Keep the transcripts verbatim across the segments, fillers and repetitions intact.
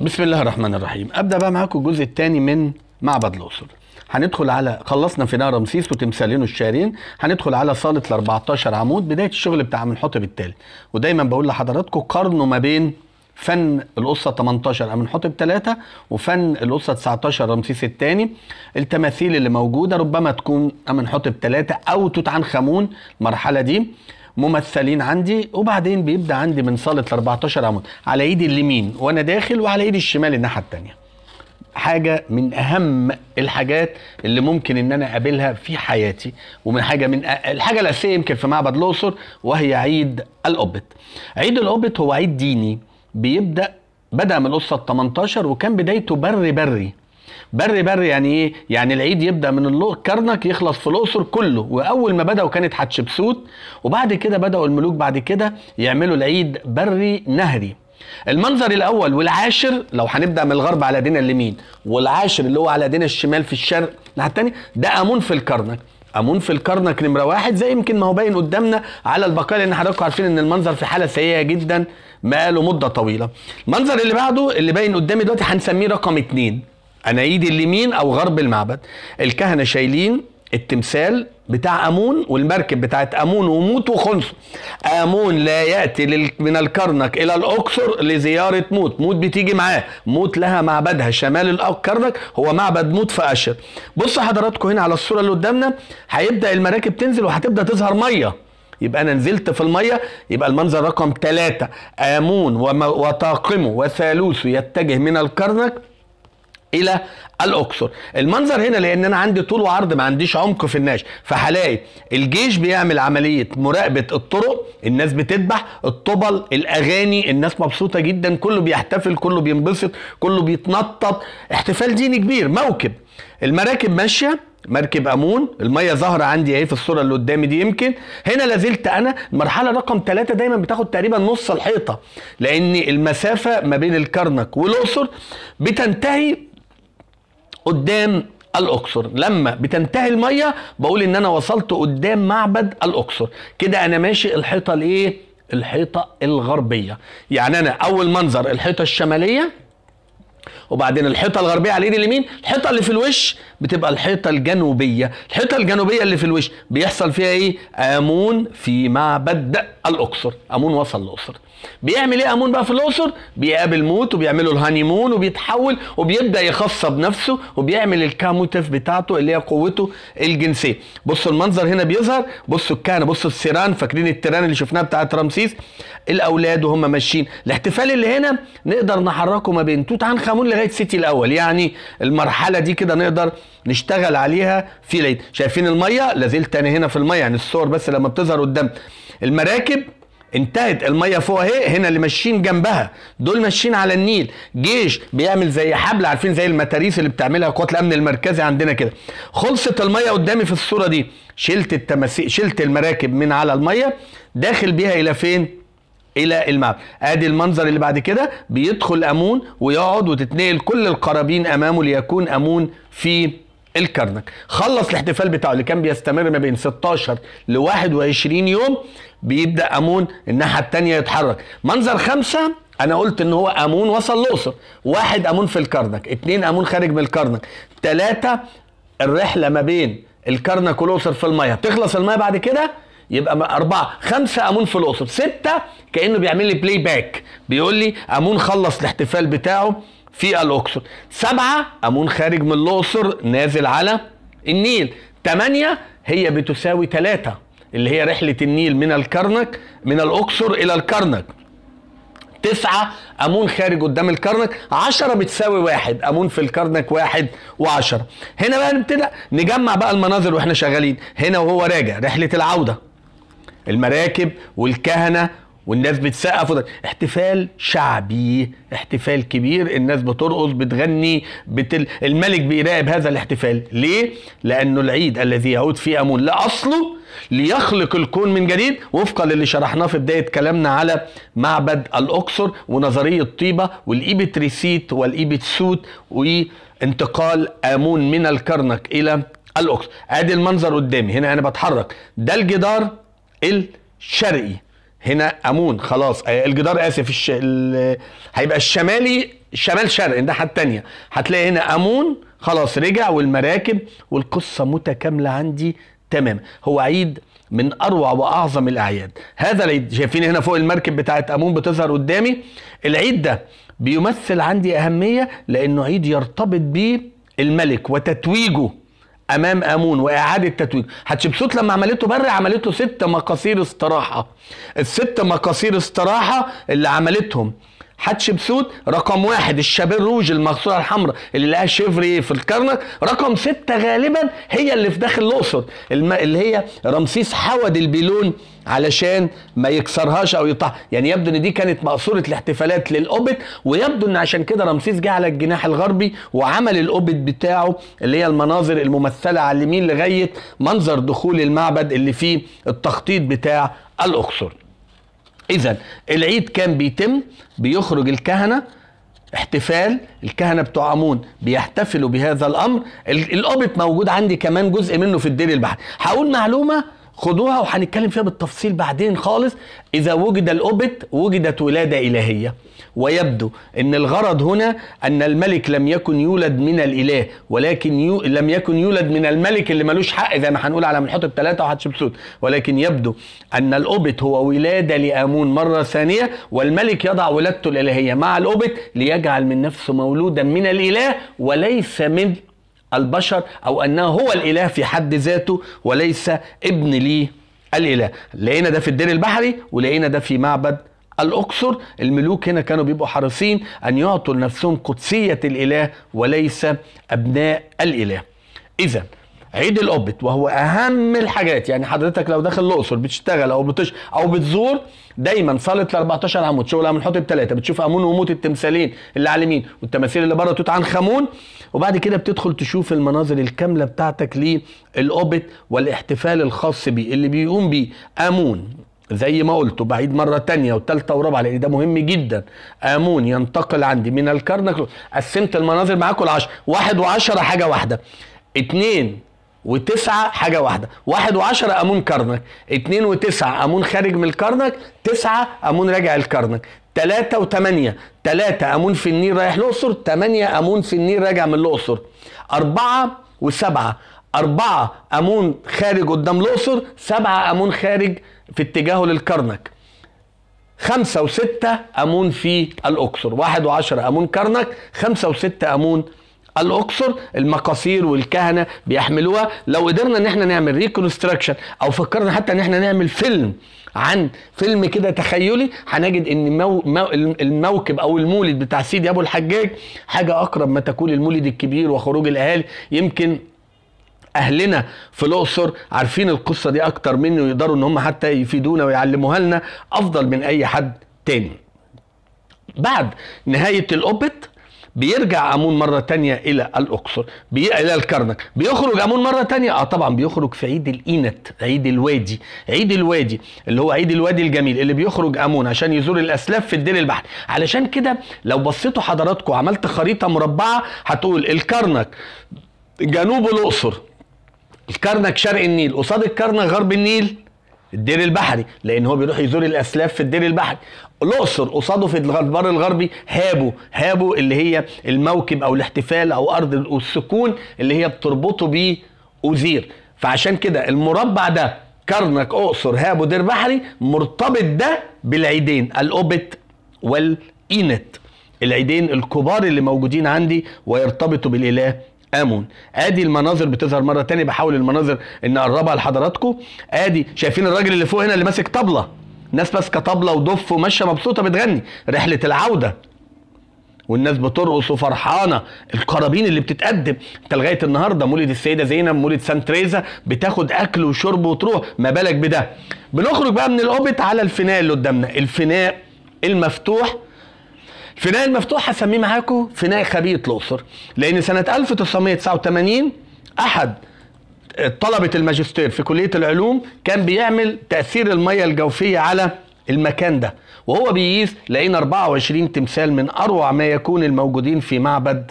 بسم الله الرحمن الرحيم. ابدا بقى معاكم الجزء الثاني من معبد الاقصر. هندخل على خلصنا فناء رمسيس وتمثالين الشهرين، هندخل على صاله ال أربعتاشر عمود بدايه الشغل بتاع أمنحوتب الثالث. ودايما بقول لحضراتكم قارنوا ما بين فن القصه تمنتاشر أمنحوتب ثلاثة وفن القصه تسعتاشر رمسيس الثاني. التماثيل اللي موجوده ربما تكون أمنحوتب ثلاثة او توت عنخ آمون، المرحله دي ممثلين عندي. وبعدين بيبدا عندي من صاله ال أربعتاشر عمود على ايدي اليمين وانا داخل وعلى ايدي الشمال الناحيه الثانيه. حاجه من اهم الحاجات اللي ممكن ان انا اقابلها في حياتي، ومن حاجه من الحاجه الاساسيه يمكن في معبد الاقصر، وهي عيد الأوبت. عيد الأوبت هو عيد ديني بيبدا بدا من القصه تمنتاشر، وكان بدايته بري بري بري بري. يعني ايه؟ يعني العيد يبدا من الكرنك يخلص في الاقصر كله، واول ما بداوا كانت حتشبسوت، وبعد كده بداوا الملوك بعد كده يعملوا العيد بري نهري. المنظر الاول والعاشر لو هنبدا من الغرب على ايدينا اليمين، والعاشر اللي هو على ايدينا الشمال في الشرق الناحيه الثانيه، ده آمون في الكرنك. آمون في الكرنك نمره واحد، زي يمكن ما هو باين قدامنا على البقايا، لان حضراتكم عارفين ان المنظر في حاله سيئه جدا ما له مده طويله. المنظر اللي بعده اللي باين قدامي دلوقتي هنسميه رقم اتنين، انا ايدي اليمين او غرب المعبد. الكهنه شايلين التمثال بتاع آمون والمركب بتاعت آمون وموت وخنسو. آمون لا يأتي من الكرنك إلى الأقصر لزيارة موت، موت بتيجي معاه، موت لها معبدها شمال الكرنك، هو معبد موت في أشر. بص حضراتكم هنا على الصورة اللي قدامنا، هيبدأ المراكب تنزل وهتبدأ تظهر مية، يبقى أنا نزلت في المية. يبقى المنظر رقم ثلاثة آمون وطاقمه وثالوثه يتجه من الكرنك الى الاقصر. المنظر هنا لان انا عندي طول وعرض ما عنديش عمق في الناش، فهلاقي الجيش بيعمل عمليه مراقبه الطرق، الناس بتذبح، الطبل، الاغاني، الناس مبسوطه جدا، كله بيحتفل، كله بينبسط، كله بيتنطط، احتفال ديني كبير. موكب المراكب ماشيه، مركب آمون، الميه ظاهره عندي اهي في الصوره اللي قدامي دي. يمكن هنا لازلت انا المرحله رقم ثلاثة دايما بتاخد تقريبا نص الحيطه، لان المسافه ما بين الكرنك والاقصر بتنتهي قدام الأقصر. لما بتنتهي المية بقول ان انا وصلت قدام معبد الأقصر. كده انا ماشي الحيطة الايه؟ الحيطة الغربية. يعني انا اول منظر الحيطة الشمالية، وبعدين الحيطة الغربية على ايدي اليمين، الحيطة اللي في الوش بتبقى الحيطة الجنوبية. الحيطة الجنوبية اللي في الوش بيحصل فيها ايه؟ آمون في معبد الأقصر. آمون وصل الأقصر. بيعمل ايه آمون بقى في الأقصر؟ بيقابل موت وبيعملوا الهانيمون وبيتحول وبيبدأ يخصب نفسه وبيعمل الكاموتيف بتاعته اللي هي قوته الجنسية. بصوا المنظر هنا بيظهر، بصوا الكهنة، بصوا السيران، فاكرين التيران اللي شفناها بتاعت رمسيس؟ الأولاد وهم ماشيين. الاحتفال اللي هنا نقدر نحركه ما بين توت عنخ آمون لغاية سيتي الأول، يعني المرحلة دي كده نقدر نشتغل عليها في العيد. شايفين المية؟ لازلت أنا هنا في المية، يعني الصور بس لما بتظهر قدام. المراكب انتهت الميه فوق اهي، هنا اللي ماشيين جنبها دول ماشيين على النيل. جيش بيعمل زي حبل، عارفين زي المتاريس اللي بتعملها قوات الامن المركزي عندنا كده. خلصت الميه قدامي في الصوره دي، شلت التماثيل، شلت المراكب من على الميه، داخل بيها الى فين؟ الى المعبد. ادي المنظر اللي بعد كده، بيدخل آمون ويقعد وتتنقل كل القرابين امامه ليكون آمون في الكرنك. خلص الاحتفال بتاعه اللي كان بيستمر ما بين ستاشر ل واحد وعشرين يوم، بيبدا آمون الناحيه الثانيه يتحرك. منظر خمسه انا قلت ان هو آمون وصل الاقصر، واحد آمون في الكرنك، اتنين آمون خارج من الكرنك، ثلاثه الرحله ما بين الكرنك والاقصر في الميه، تخلص الميه بعد كده يبقى أربعة، خمسة آمون في الأقصر، ستة كأنه بيعمل لي بلاي باك بيقول لي آمون خلص الاحتفال بتاعه في الأقصر. سبعة آمون خارج من الأقصر نازل على النيل. تمانية هي بتساوي تلاتة اللي هي رحلة النيل من الكرنك من الأقصر إلى الكرنك. تسعة آمون خارج قدام الكرنك. عشرة بتساوي واحد، آمون في الكرنك واحد وعشرة. هنا بقى نبتدأ نجمع بقى المناظر واحنا شغالين. هنا وهو راجع رحلة العودة، المراكب والكهنة والناس بتسقف، احتفال شعبي، احتفال كبير، الناس بترقص بتغني بتل... الملك بيراقب هذا الاحتفال. ليه؟ لأنه العيد الذي يعود فيه آمون لأصله ليخلق الكون من جديد، وفقا للي شرحناه في بداية كلامنا على معبد الأقصر ونظرية طيبة والإيبت ريسيت والإيبت سوت وانتقال آمون من الكرنك إلى الأقصر. أدي المنظر قدامي، هنا أنا بتحرك، ده الجدار الشرقي، هنا آمون خلاص الجدار اسف الش... ال... هيبقى الشمالي الشمال شرق الناحيه الثانيه، هتلاقي هنا امون خلاص رجع والمراكب والقصه متكامله عندي تمام. هو عيد من اروع واعظم الاعياد. هذا العيد شايفين هنا فوق المركب بتاعه امون بتظهر قدامي. العيد ده بيمثل عندي اهميه لانه عيد يرتبط بيه الملك وتتويجه امام امون واعاده تتويجه. حتشبسوت لما عملته بر عملته ست مقاصير استراحه. الست مقاصير استراحه اللي عملتهم حتشبسوت، رقم واحد الشابيروج المغسوله الحمراء اللي لقاها شيفري في الكرنك، رقم ستة غالبا هي اللي في داخل الاقصر اللي هي رمسيس حود البيلون علشان ما يكسرهاش او يقطعها، يعني يبدو ان دي كانت مقصوره الاحتفالات للاوبت، ويبدو ان عشان كده رمسيس جه على الجناح الغربي وعمل الاوبت بتاعه اللي هي المناظر الممثله على اليمين لغايه منظر دخول المعبد اللي فيه التخطيط بتاع الاقصر. إذا العيد كان بيتم بيخرج الكهنة احتفال، الكهنة بتوع آمون بيحتفلوا بهذا الأمر. الأوبت موجود عندي كمان جزء منه في الدير البحري. هقول معلومة خدوها وهنتكلم فيها بالتفصيل بعدين خالص. إذا وجد الأوبت وجدت ولادة إلهية، ويبدو أن الغرض هنا أن الملك لم يكن يولد من الإله، ولكن يو... لم يكن يولد من الملك اللي ملوش حق زي ما هنقول على منحوتب الثالث وحتشبسوت، ولكن يبدو أن الأوبت هو ولادة لآمون مرة ثانية، والملك يضع ولادته الإلهية مع الأوبت ليجعل من نفسه مولودا من الإله وليس من البشر، أو أنه هو الإله في حد ذاته وليس ابن ليه الإله. لقينا ده في الدير البحري ولقينا ده في معبد الأقصر. الملوك هنا كانوا بيبقوا حريصين أن يعطوا لنفسهم قدسية الإله وليس أبناء الإله. إذا عيد الأوبت وهو أهم الحاجات، يعني حضرتك لو داخل الأقصر بتشتغل أو بتش أو بتزور دايما صالة الأربعتاشر عمود شغلها من حطب ثلاثة، بتشوف آمون وموت التمثالين اللي على اليمين والتماثيل اللي بره توت عنخ آمون، وبعد كده بتدخل تشوف المناظر الكاملة بتاعتك للأوبت والاحتفال الخاص بيه اللي بيقوم بيه آمون. زي ما قلت بعيد مرة تانية والتالتة ورابعة لأن ده مهم جدا. آمون ينتقل عندي من الكرنك. قسمت المناظر معاكم لعشرة، واحد وعشرة حاجة واحدة، اتنين وتسعة حاجة واحدة، واحد وعشرة آمون كرنك، اتنين وتسعة آمون خارج من الكرنك، تسعة آمون راجع الكرنك، تلاتة وتمانية، تلاتة آمون في النيل رايح الأقصر، تمانية آمون في النيل راجع من الأقصر، أربعة وسبعة، أربعة آمون خارج قدام الأقصر، سبعة آمون خارج في اتجاهه للكرنك، خمسة وستة آمون في الأقصر، واحد وعشرة آمون كرنك، خمسة وستة آمون الأقصر. المقاصير والكهنة بيحملوها. لو قدرنا ان احنا نعمل ريكونستراكشن او فكرنا حتى ان احنا نعمل فيلم عن فيلم كده تخيلي، هنجد ان مو مو الموكب او المولد بتاع سيدي ابو الحجاج حاجة اقرب ما تكون المولد الكبير وخروج الاهالي. يمكن اهلنا في الاقصر عارفين القصة دي اكتر مني ويقدروا ان هم حتى يفيدونا ويعلموها لنا افضل من اي حد تاني. بعد نهاية الأوبت بيرجع آمون مرة تانية إلى الأقصر، بي... إلى الكرنك، بيخرج آمون مرة تانية، أه طبعًا بيخرج في عيد الإينت، عيد الوادي، عيد الوادي اللي هو عيد الوادي الجميل اللي بيخرج آمون عشان يزور الأسلاف في الدير البحري. علشان كده لو بصيتوا حضراتكم عملت خريطة مربعة هتقول الكرنك جنوب الأقصر، الكرنك شرق النيل، قصاد الكرنك غرب النيل الدير البحري لان هو بيروح يزور الاسلاف في الدير البحري. الاقصر قصاده في البر الغربي هابو، هابو اللي هي الموكب او الاحتفال او ارض السكون اللي هي بتربطه بيه اوزير. فعشان كده المربع ده كرنك اقصر هابو دير بحري مرتبط ده بالعيدين الاوبت والاينت، العيدين الكبار اللي موجودين عندي ويرتبطوا بالاله آمون. ادي المناظر بتظهر مره تاني، بحاول المناظر ان اقربها لحضراتكم. ادي شايفين الراجل اللي فوق هنا اللي ماسك طبله، ناس ماسكه طبله ودف وماشيه مبسوطه بتغني رحله العوده والناس بترقص وفرحانه، القرابين اللي بتتقدم. انت لغايه النهارده مولد السيده زينب مولد سانت تريزا بتاخد اكل وشرب وتروح، ما بالك بده. بنخرج بقى من الأوبت على الفناء اللي قدامنا، الفناء المفتوح. الفناء المفتوح هسميه معاكم فناء خبية الأقصر، لأن سنة ألف وتسعمية وتسعة وتمانين أحد طلبة الماجستير في كلية العلوم كان بيعمل تأثير المياه الجوفية على المكان ده، وهو بيقيس لقينا أربعة وعشرين تمثال من أروع ما يكون الموجودين في معبد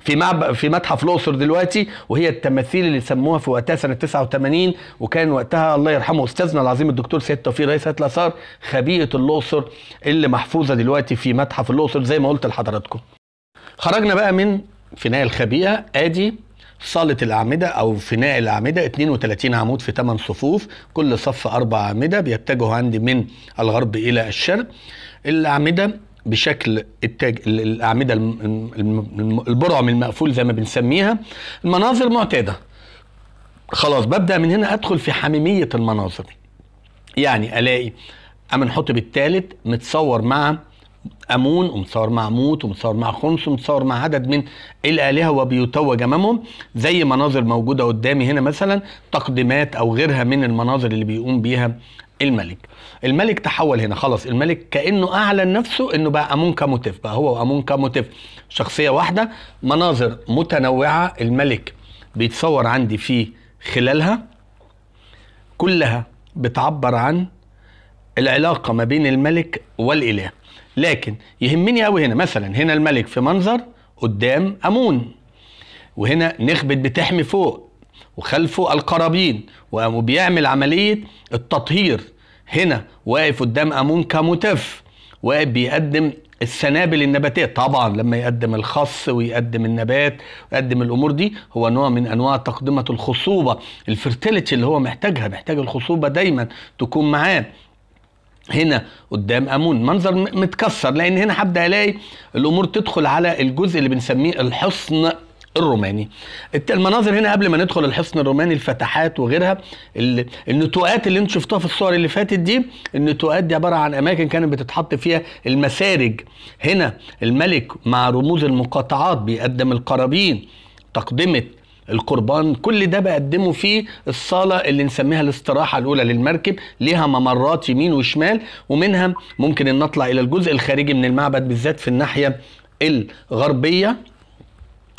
في في متحف الاقصر دلوقتي، وهي التماثيل اللي سموها في وقتها سنه تسعة وثمانين، وكان وقتها الله يرحمه استاذنا العظيم الدكتور سيد توفيق رئيس هيئه الاثار خبيئه الاقصر اللي محفوظه دلوقتي في متحف الاقصر زي ما قلت لحضراتكم. خرجنا بقى من فناء الخبيئه، ادي صاله الاعمده او فناء الاعمده، اثنين وثلاثين عمود في ثمان صفوف، كل صف اربع اعمده بيتجهوا عندي من الغرب الى الشرق. الاعمده بشكل التاج، الاعمده البرعم المقفول زي ما بنسميها. المناظر معتاده. خلاص ببدا من هنا ادخل في حميميه المناظر. يعني الاقي أمنحوتب الثالث متصور مع آمون ومتصور مع موت ومتصور مع خنس ومتصور مع عدد من الآلهة وبيتوج أمامهم، زي مناظر موجودة قدامي هنا مثلا تقدمات أو غيرها من المناظر اللي بيقوم بيها الملك. الملك تحول هنا، خلاص الملك كأنه أعلن نفسه إنه بقى آمون كاموتيف، بقى هو وآمون كاموتيف شخصية واحدة. مناظر متنوعة الملك بيتصور عندي في خلالها، كلها بتعبر عن العلاقة ما بين الملك والإله. لكن يهمني قوي هنا مثلا، هنا الملك في منظر قدام آمون، وهنا نخبة بتحمي فوق، وخلفه القرابين، وبيعمل عملية التطهير. هنا واقف قدام آمون كاموتيف، واقف بيقدم السنابل النباتية. طبعا لما يقدم الخص ويقدم النبات ويقدم الأمور دي، هو نوع من أنواع تقدمة الخصوبة، الفرتيليتي اللي هو محتاجها، محتاج الخصوبة دايما تكون معاه. هنا قدام آمون منظر متكسر، لان هنا هبدا الاقي الامور تدخل على الجزء اللي بنسميه الحصن الروماني. المناظر هنا قبل ما ندخل الحصن الروماني، الفتحات وغيرها، النتوءات اللي انتم شفتوها في الصور اللي فاتت دي، النتوءات دي عباره عن اماكن كانت بتتحط فيها المسارج. هنا الملك مع رموز المقاطعات بيقدم القرابين، تقدمه القربان، كل ده بقدمه في الصالة اللي نسميها الاستراحة الأولى للمركب، ليها ممرات يمين وشمال، ومنها ممكن أن نطلع إلى الجزء الخارجي من المعبد بالذات في الناحية الغربية.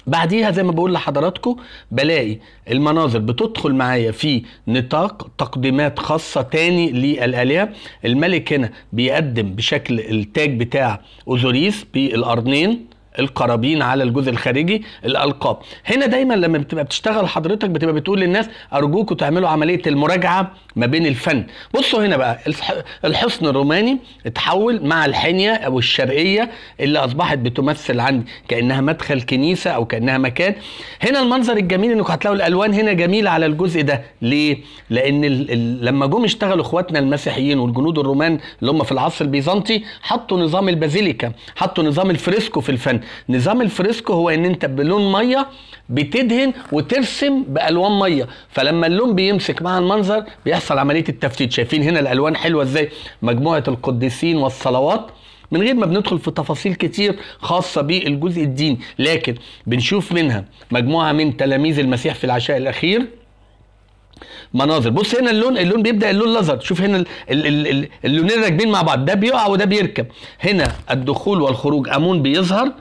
بعديها زي ما بقول لحضراتكم بلاقي المناظر بتدخل معايا في نطاق تقديمات خاصة تاني للآلهة. الملك هنا بيقدم بشكل التاج بتاع أوزيريس بالقرنين، القرابين على الجزء الخارجي، الألقاب. هنا دايما لما بتبقى بتشتغل حضرتك بتبقى بتقول للناس أرجوكوا تعملوا عملية المراجعة ما بين الفن. بصوا هنا بقى الحصن الروماني اتحول مع الحنية أو الشرقية اللي أصبحت بتمثل عندي كأنها مدخل كنيسة أو كأنها مكان. هنا المنظر الجميل إنكم هتلاقوا الألوان هنا جميلة على الجزء ده. ليه؟ لأن ال ال لما جم اشتغلوا إخواتنا المسيحيين والجنود الرومان اللي هم في العصر البيزنطي، حطوا نظام البازيليكا، حطوا نظام الفريسكو في الفن. نظام الفريسكو هو ان انت بلون ميه بتدهن وترسم بالوان ميه، فلما اللون بيمسك مع المنظر بيحصل عمليه التفتيت. شايفين هنا الالوان حلوه ازاي؟ مجموعه القديسين والصلوات، من غير ما بندخل في تفاصيل كتير خاصه بالجزء الديني، لكن بنشوف منها مجموعه من تلاميذ المسيح في العشاء الاخير. مناظر بص هنا اللون، اللون بيبدا اللون الازرق، شوف هنا اللونين راكبين مع بعض، ده بيقع وده بيركب. هنا الدخول والخروج، آمون بيظهر،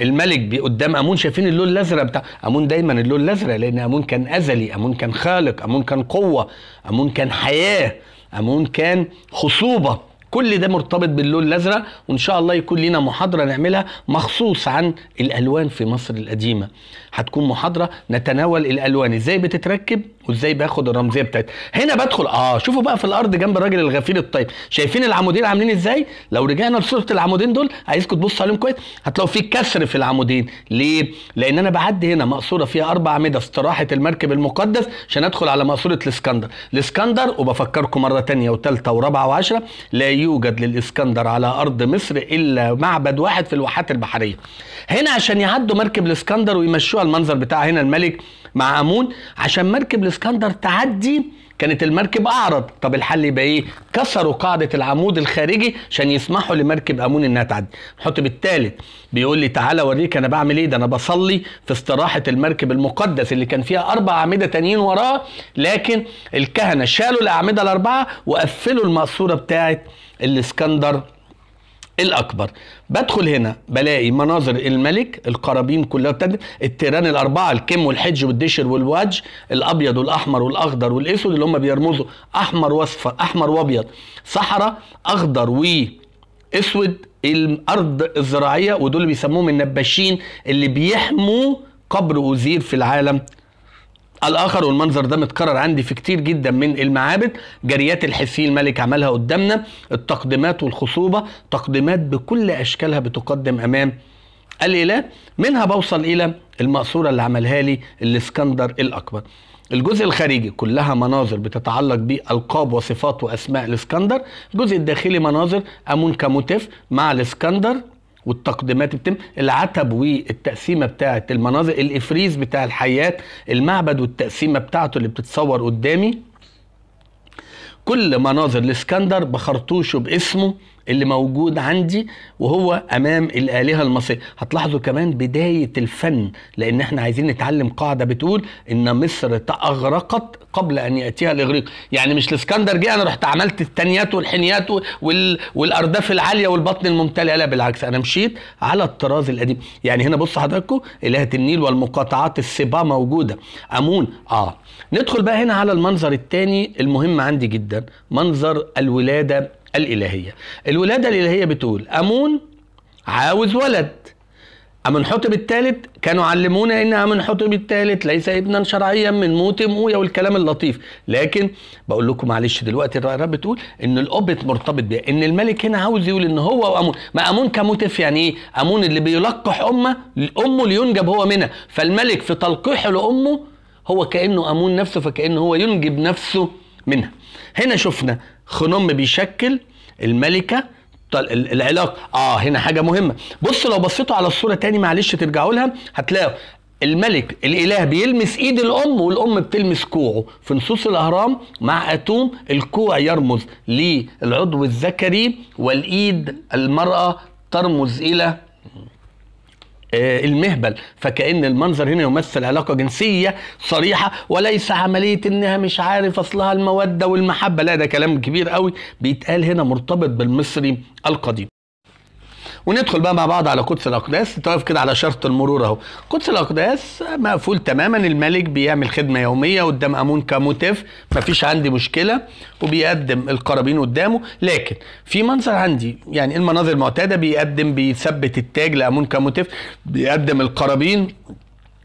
الملك قدام آمون. شايفين اللون الازرق بتاع آمون؟ دايما اللون الازرق، لان آمون كان ازلي، آمون كان خالق، آمون كان قوه، آمون كان حياه، آمون كان خصوبه، كل ده مرتبط باللون الازرق. وان شاء الله يكون لينا محاضره نعملها مخصوص عن الالوان في مصر القديمه، هتكون محاضره نتناول الالوان ازاي بتتركب وازاي باخد الرمزيه بتاعتها. هنا بدخل اه شوفوا بقى في الارض جنب الراجل الغفير الطيب، شايفين العمودين عاملين ازاي؟ لو رجعنا لصوره العمودين دول عايزكم تبصوا عليهم كويس، هتلاقوا في كسر في العمودين. ليه؟ لان انا بعدي هنا مقصوره فيها اربع اعمده استراحه المركب المقدس عشان ادخل على مقصوره الاسكندر. الاسكندر، وبفكركم مره ثانيه وثالثه ورابعه وعشره، لا يوجد للاسكندر على ارض مصر الا معبد واحد في الواحات البحريه. هنا عشان يعدوا مركب الاسكندر ويمشوها، المنظر بتاع هنا الملك مع آمون، عشان مركب الاسكندر تعدي كانت المركب اعرض. طب الحل يبقى ايه؟ كسروا قاعده العمود الخارجي عشان يسمحوا لمركب آمون انها تعدي. حتشبسوت الثالث بيقول لي تعالى اوريك انا بعمل ايه، ده انا بصلي في استراحه المركب المقدس اللي كان فيها اربع اعمده تانيين وراه، لكن الكهنه شالوا الاعمده الاربعه وقفلوا المقصوره بتاعه الاسكندر الأكبر. بدخل هنا بلاقي مناظر الملك، القرابين كلها بتقدم، التيران الأربعة، الكم والحج والدشر والواج، الأبيض والأحمر والأخضر والأسود اللي هم بيرمزوا أحمر وأصفر، أحمر وأبيض، صحراء، أخضر وأسود، الارض الزراعيه، ودول اللي بيسموهم النباشين اللي بيحموا قبر اوزير في العالم الاخر. والمنظر ده متكرر عندي في كتير جدا من المعابد. جريات الحسي الملك عملها قدامنا، التقدمات والخصوبه، تقدمات بكل اشكالها بتقدم امام الاله. منها بوصل الى المقصوره اللي عملها لي الاسكندر الاكبر. الجزء الخارجي كلها مناظر بتتعلق بالقاب وصفات واسماء الاسكندر. الجزء الداخلي مناظر آمون كاموتيف مع الاسكندر والتقديمات بتم، العتب والتقسيمه بتاعه المناظر، الافريز بتاع الحيات، المعبد والتقسيمه بتاعته اللي بتتصور قدامي. كل مناظر الاسكندر بخرطوشه باسمه اللي موجود عندي وهو امام الالهه المصريه. هتلاحظوا كمان بدايه الفن، لان احنا عايزين نتعلم قاعده بتقول ان مصر تاغرقت قبل ان ياتيها الاغريق. يعني مش الاسكندر جه انا رحت عملت التانيات والحنيات وال... والارداف العاليه والبطن الممتلئه، لا بالعكس، انا مشيت على الطراز القديم. يعني هنا بصوا حضراتكم الهه النيل والمقاطعات السبا موجوده، امون. اه ندخل بقى هنا على المنظر الثاني المهم عندي جدا، منظر الولاده الإلهية. الولادة الإلهية بتقول آمون عاوز ولد، أمنحوتب الثالث كانوا علمونا إن أمنحوتب الثالث ليس ابنا شرعيا من موت مويا والكلام اللطيف، لكن بقول لكم معلش دلوقتي الرأي بتقول إن الأوبت مرتبط بها، إن الملك هنا عاوز يقول إن هو وآمون. ما آمون كموتف يعني إيه؟ آمون اللي بيلقح أمه أمه لينجب هو منها، فالملك في تلقيحه لأمه هو كأنه آمون نفسه، فكأنه هو ينجب نفسه منها. هنا شفنا خنم بيشكل الملكه العلاقه. اه هنا حاجه مهمه، بص لو بصيتوا على الصوره تاني معلش ترجعوا لها هتلاقوا الملك الاله بيلمس ايد الام والام بتلمس كوعه. في نصوص الاهرام مع اتوم الكوع يرمز للعضو الذكري والايد المراه ترمز الى المهبل، فكأن المنظر هنا يمثل علاقة جنسية صريحة وليس عملية انها مش عارف اصلها المودة والمحبة، لا ده كلام كبير قوي بيتقال هنا مرتبط بالمصري القديم. وندخل بقى مع بعض على قدس الاقداس. تقف كده على شرط المرور اهو. قدس الاقداس مقفول تماما، الملك بيعمل خدمه يوميه قدام آمون كاموتيف، مفيش عندي مشكله، وبيقدم القرابين قدامه. لكن في منظر عندي يعني المناظر المعتاده، بيقدم بيثبت التاج لآمون كاموتيف، بيقدم القرابين،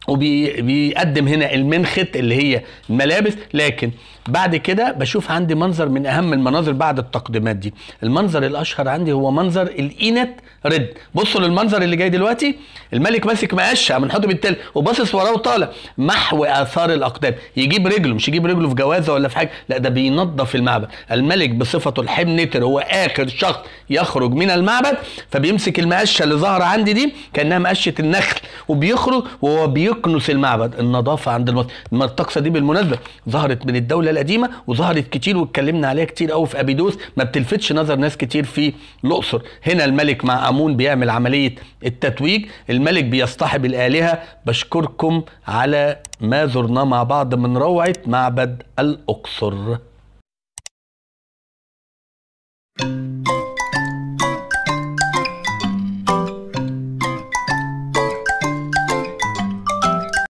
وبيقدم هنا المنخت اللي هي الملابس. لكن بعد كده بشوف عندي منظر من اهم المناظر بعد التقديمات دي. المنظر الاشهر عندي هو منظر الإينت رد. بصوا للمنظر اللي جاي دلوقتي، الملك ماسك مقشه أمنحوتب الثالث وباصص وراه وطالع محو اثار الاقدام، يجيب رجله، مش يجيب رجله في جوازه ولا في حاجه، لا ده بينظف المعبد. الملك بصفته الحمنتر هو اخر شخص يخرج من المعبد، فبيمسك المقشه اللي ظاهره عندي دي كانها مقشه النخل وبيخرج وهو بيكنس المعبد. النظافه عند المصري، الطقسه دي بالمناسبه ظهرت من الدوله القديمه وظهرت كتير واتكلمنا عليها كتير قوي في ابيدوس، ما بتلفتش نظر ناس كتير في الاقصر. هنا الملك مع آمون بيعمل عمليه التتويج، الملك بيصطحب الالهه. بشكركم على ما زرناه مع بعض من روعه معبد الاقصر.